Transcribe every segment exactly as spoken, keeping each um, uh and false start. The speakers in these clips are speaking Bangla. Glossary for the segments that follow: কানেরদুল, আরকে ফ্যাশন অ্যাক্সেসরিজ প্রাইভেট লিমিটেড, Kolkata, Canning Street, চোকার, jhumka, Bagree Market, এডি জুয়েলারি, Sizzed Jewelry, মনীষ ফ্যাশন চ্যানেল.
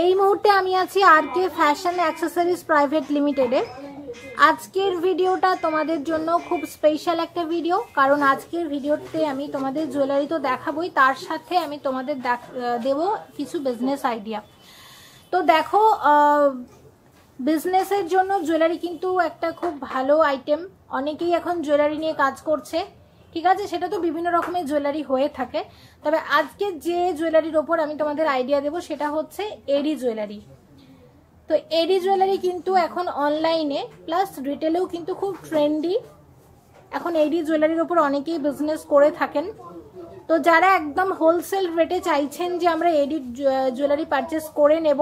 এই মুহূর্তে আমি আছি আরকে ফ্যাশন অ্যাক্সেসরিজ প্রাইভেট লিমিটেডে। আজকের ভিডিওটা তোমাদের জন্য খুব স্পেশাল একটা ভিডিও, কারণ আজকের ভিডিওতে আমি তোমাদের জুয়েলারি তো দেখাবই, তার সাথে আমি তোমাদের দেব কিছু বিজনেস আইডিয়া। তো দেখো, বিজনেসের জন্য জুয়েলারি কিন্তু একটা খুব ভালো আইটেম। অনেকেই এখন জুয়েলারি নিয়ে কাজ করছে, ঠিক আছে, সেটা তো বিভিন্ন রকমের জুয়েলারি হয়ে থাকে। তবে আজকে যে জুয়েলারির ওপর আমি তোমাদের আইডিয়া দেবো সেটা হচ্ছে এডি জুয়েলারি। তো এডি জুয়েলারি কিন্তু এখন অনলাইনে প্লাস রিটেলেও কিন্তু খুব ট্রেন্ডি। এখন এডি জুয়েলারির ওপর অনেকেই বিজনেস করে থাকেন। তো যারা একদম হোলসেল রেটে চাইছেন যে আমরা এডি জুয়েলারি পারচেস করে নেব,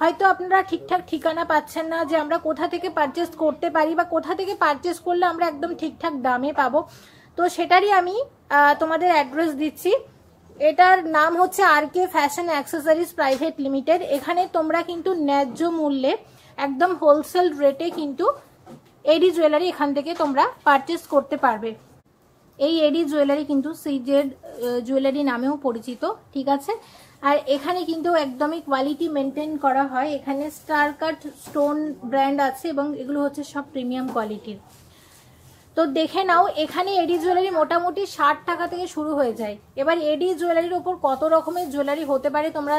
হয়তো আপনারা ঠিকঠাক ঠিকানা পাচ্ছেন না যে আমরা কোথা থেকে পারচেস করতে পারি বা কোথা থেকে পারচেস করলে আমরা একদম ঠিকঠাক দামে পাবো, তো সেটারই আমি তোমাদের অ্যাড্রেস দিচ্ছি। এটার নাম হচ্ছে আরকে ফ্যাশন অ্যাক্সেসরিজ প্রাইভেট লিমিটেড। এখানে তোমরা কিন্তু ন্যায্য মূল্যে একদম হোলসেল রেটে কিন্তু এডি জুয়েলারি এখান থেকে তোমরা পারচেস করতে পারবে। এই এডি জুয়েলারি কিন্তু সিজেড জুয়েলারি নামেও পরিচিত, ঠিক আছে। আর এখানে কিন্তু একদমই কোয়ালিটি মেনটেন করা হয়। এখানে স্টার কাট স্টোন ব্র্যান্ড আছে এবং এগুলো হচ্ছে সব প্রিমিয়াম কোয়ালিটির। তো দেখে নাও, এখানে এডি জুয়েলারি মোটামুটি ষাট টাকা থেকে শুরু হয়ে যায়। এবার এডি জুয়েলারির ওপর কত রকমের জুয়েলারি হতে পারে তোমরা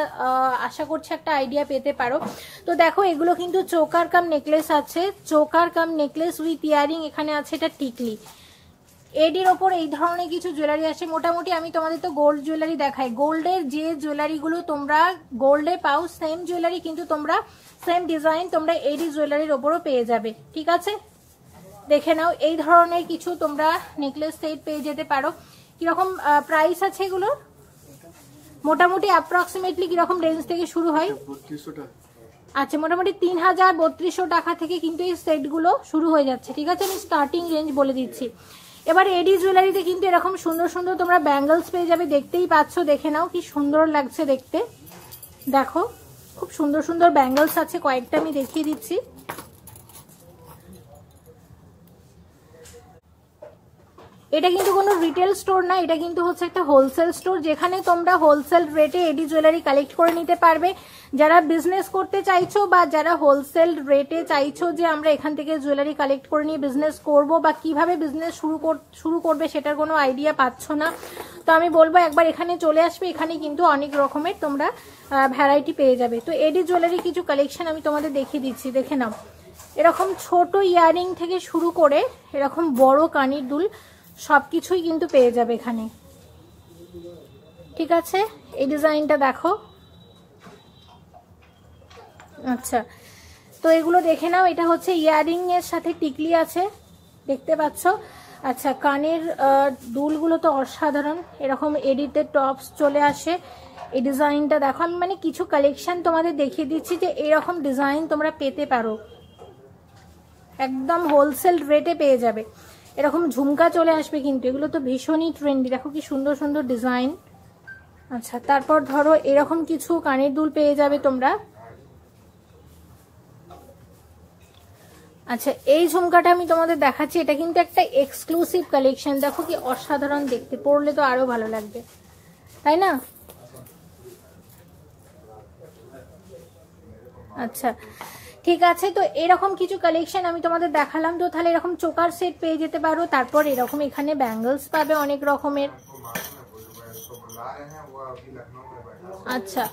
আশা করছি একটা আইডিয়া পেতে পারো। তো দেখো, এগুলো কিন্তু চোকার কাম নেকলেস আছে, চোকার cum necklace with earring এখানে আছে, এটা টিকলি। এডির ওপর এই ধরনের কিছু জুয়েলারি আসে। মোটামুটি আমি তোমাদের তো গোল্ড জুয়েলারি দেখাই, গোল্ডের যে জুয়েলারিগুলো তোমরা গোল্ডে পাও সেম জুয়েলারি কিন্তু তোমরা সেম ডিজাইন তোমরা এডি জুয়েলারির ওপরও পেয়ে যাবে, ঠিক আছে। দেখে নাও, এই ধরনের কিছু তোমরা নেকলেস সেট পেয়ে যেতে পারো। কিরকম প্রাইস আছে এগুলো? মোটামুটি অ্যাপ্রক্সিমেটলি কিরকম রেঞ্জ থেকে শুরু হয়? আচ্ছা, মোটামুটি তিন হাজার বত্রিশশো টাকা থেকে কিন্তু এই সেটগুলো শুরু হয়ে যাচ্ছে, ঠিক আছে। আমি স্টার্টিং রেঞ্জ বলে দিচ্ছি। এবার এডি জুয়েলারিতে কিন্তু এরকম সুন্দর সুন্দর তোমরা ব্যাঙ্গলস পেয়ে যাবে, দেখতেই পাচ্ছ। দেখে নাও কি সুন্দর লাগছে দেখতে। দেখো, খুব সুন্দর সুন্দর ব্যাঙ্গলস আছে, কয়েকটা আমি দেখিয়ে দিচ্ছি। এটা কিন্তু কোনো রিটেল স্টোর না, এটা কিন্তু হচ্ছে একটা হোলসেল স্টোর, যেখানে তোমরা হোলসেল রেটে এডি জুয়েলারি কালেক্ট করে নিতে পারবে। যারা বিজনেস করতে চাইছো বা যারা হোলসেল রেটে চাইছো যে আমরা এখান থেকে জুয়েলারি কালেক্ট করে নিয়ে বিজনেস করব বা কিভাবে বিজনেস শুরু শুরু করবে সেটার কোনো আইডিয়া পাচ্ছ না, তো আমি বলবো একবার এখানে চলে আসবে। এখানে কিন্তু অনেক রকমের তোমরা ভ্যারাইটি পেয়ে যাবে। তো এডি জুয়েলারি কিছু কালেকশন আমি তোমাদের দেখিয়ে দিচ্ছি, দেখে নাও। এরকম ছোট ইয়াররিং থেকে শুরু করে এরকম বড় কানের দুল সবকিছুই কিন্তু পেয়ে যাবে এখানে, ঠিক আছে। এই ডিজাইনটা দেখো, আচ্ছা। তো এগুলো দেখে নাও, এটা হচ্ছে ইয়াররিং এর সাথে টিকলি আছে, দেখতে পাচ্ছ। আচ্ছা, কানের দুলগুলো তো অসাধারণ। এরকম এডিতে টপস চলে আসে। এই ডিজাইনটা দেখো, আমি মানে কিছু কালেকশন তোমাদের দেখিয়ে দিচ্ছি যে এরকম ডিজাইন তোমরা পেতে পারো, একদম হোলসেল রেটে পেয়ে যাবে। এরকম ঝুমকা চলে আসবে কিন্তু, এগুলো তো ভীষণই ট্রেন্ডি। দেখো কি সুন্দর সুন্দর ডিজাইন। আচ্ছা, তারপর ধরো এরকম কিছু কানের দুল পেয়ে যাবে তোমরা। আচ্ছা, এই ঝুমকাটা আমি তোমাদের দেখাচ্ছি, এটা কিন্তু একটা এক্সক্লুসিভ কালেকশন। দেখো কি অসাধারণ দেখতে, পরলে তো আরো ভালো লাগবে, তাই না? আচ্ছা, ঠিক আছে। তো এরকম কিছু কালেকশন আমি তোমাদের দেখালাম। তো তাহলে এরকম চোকার সেট পেয়ে যেতে পারো, তারপর এরকম এখানে ব্যাঙ্গলস পাবে অনেক রকমের। আচ্ছা,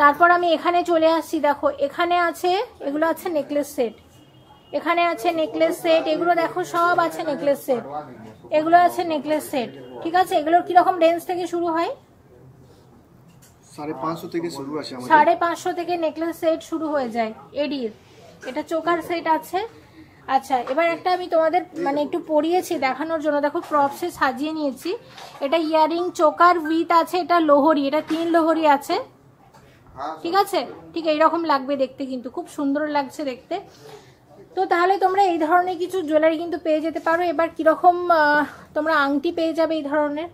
তারপর আমি এখানে চলে আসছি। দেখো, এখানে আছে, এগুলো আছে নেকলেস সেট। এখানে আছে নেকলেস সেট, এগুলো দেখো সব আছে নেকলেস সেট। এগুলো আছে নেকলেস সেট, ঠিক আছে। এগুলোর কিরকম রেঞ্জ থেকে শুরু হয়? সাড়ে পাঁচশো থেকে শুরু হয়, সাড়ে পাঁচশো থেকে নেকলেস সেট শুরু হয়ে যায় এডির। এটা চোকার সেট আছে। আচ্ছা, এবার একটা আমি তোমাদের মানে একটু পরিয়েছি দেখানোর জন্য। দেখো, প্রপসে সাজিয়ে নিয়েছি। এটা ইয়ারিং চোকার উইথ আছে, এটা লোহরি, এটা তিন লোহরি আছে, ঠিক আছে। ঠিক এইরকম লাগবে দেখতে, কিন্তু খুব সুন্দর লাগছে দেখতে। তো তাহলে তোমরা এই ধরনের কিছু জুয়েলারি কিন্তু পেয়ে যেতে পারো। এবার কিরকম তোমরা আংটি পেয়ে যাবে, এই ধরনের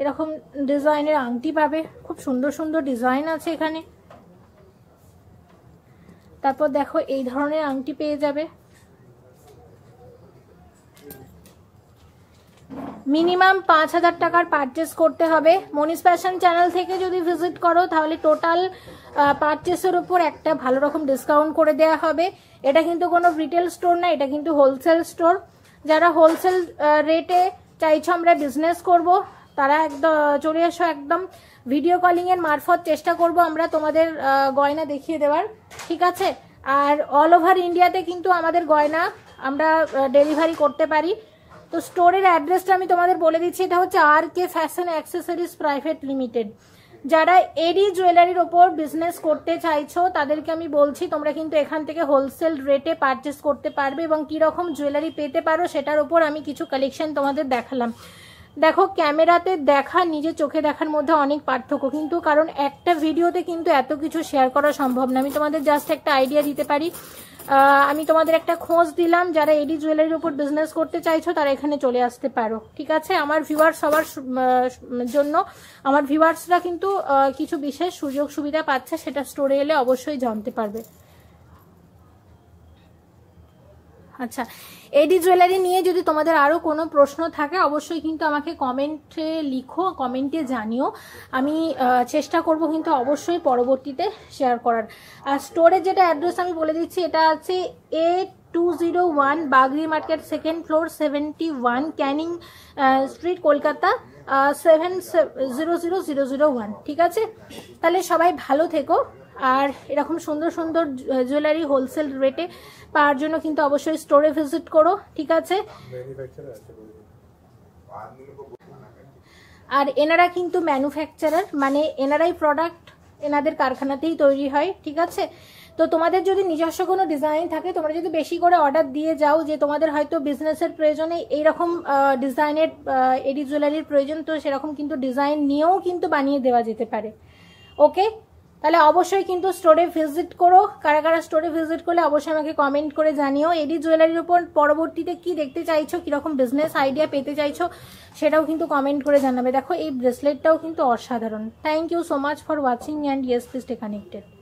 এরকম ডিজাইনের আংটি পাবে, খুব সুন্দর সুন্দর ডিজাইন আছে এখানে। তারপর দেখো এই ধরনের আংটি পেয়ে যাবে, मिनिमाम पाँच हज़ार टाकार पार्चेस करते हबे। मनीष फैशन चैनल थेके जोदि भिजिट करो ताहले टोटाल पार्चेसर उपर एकटा भालो रकम डिसकाउंट करे देया हबे। एटा किन्तु कोनो रिटेल स्टोर ना, एटा किन्तु होलसेल स्टोर। जारा होलसेल रेटे चाइछो आमरा बिजनेस करब तारा एकदम चले आसो। एकदम भिडियो कलिंगेर मार्फत चेष्टा करब आमरा तोमादेर गयना देखिये देवार, ठीक आछे। आर अल ओभार इंडियाते किन्तु आमादेर गयना आमरा डेलिभारि करते पारी। तो स्टोरेर एड्रेसटा आमि तोमादेर बोले दिচ্ছি, এটা হচ্ছে R K fashion accessories private limited. যারা এডি জুয়েলারির উপর বিজনেস করতে চাইছো তাদেরকে আমি বলছি তোমরা কিন্তু এখান থেকে হোলসেল রেটে পারচেজ করতে পারবে এবং কি রকম জুয়েলারি পেতে পারো সেটার উপর আমি কিছু কালেকশন তোমাদের দেখালাম। দেখো ক্যামেরাতে দেখা নিজে চোখে দেখার মধ্যে অনেক পার্থক্য কিন্তু, কারণ একটা ভিডিওতে কিন্তু এত কিছু শেয়ার করা সম্ভব না। আমি তোমাদের জাস্ট একটা আইডিয়া দিতে পারি। आमी तोमादेर एकटा खोज दिलाम, जारा एडी जुएलारिर उपर बिजनेस करते चाइछो तारा एखाने चले आसते पारो, ठीक आछे। आमार भिउयार्स सबार जोन्नो आमार भिउयार्सरा किन्तु किछु विशेष सुयोग सुविधा पाच्छे, सेटा स्टोरे एले अवश्यई जानते पारबे। अच्छा, एडी जुएलारि निये जोदि तोमादेर आरो कोनो प्रश्न थाके अवश्यई किन्तु आमाके कमेंटे लिखो, कमेंटे जानियो। आमी चेष्टा करब किन्तु अवश्यई परबर्तीते शेयर करार। आर स्टोरेर जेटा एड्रेस आमी बोले दिচ্ছি, एटा आछे A two zero one Bagri market second floor seventy one, canning street, Kolkata seven zero zero zero zero one, ठीक आछे। ताहले सबाई भालो थेको। और एरकम सुंदर सुंदर जुएलारि होलसेल रेटे पार जोनो किन्तु अवश्य स्टोरे भिजिट करो, ठीक आछे। और एनारा किन्तु मैनुफैक्चरार, माने एनाराई प्रोडक्ट एनादेर कारखानातेई तैरी हय, ठीक आछे। तो तुम्हारे जो निजस्व को डिजाइन थे तुम्हारा जो बेशी करे अर्डर दिए जाओ जो तुम्हारे तो बिजनेसर प्रयोजन ए रकम डिजाइनर एडी जुएलारिर प्रयोजन, तो सेरकम किन्तु डिजाइन नियेओ किन्तु बानिये देवा जेते पारे। ओके, তাহলে অবশ্যই কিন্তু স্টোরে ভিজিট করো। কারা কারা স্টোরে ভিজিট করলে অবশ্যই আমাকে কমেন্ট করে জানিও এডি জুয়েলারির উপর পরবর্তীতে কি দেখতে চাইছো, কি রকম বিজনেস আইডিয়া পেতে চাইছো সেটাও কিন্তু কমেন্ট করে জানাবে। দেখো এই ব্রেসলেটটাও কিন্তু অসাধারণ। Thank you so much for watching and yes please stay connected.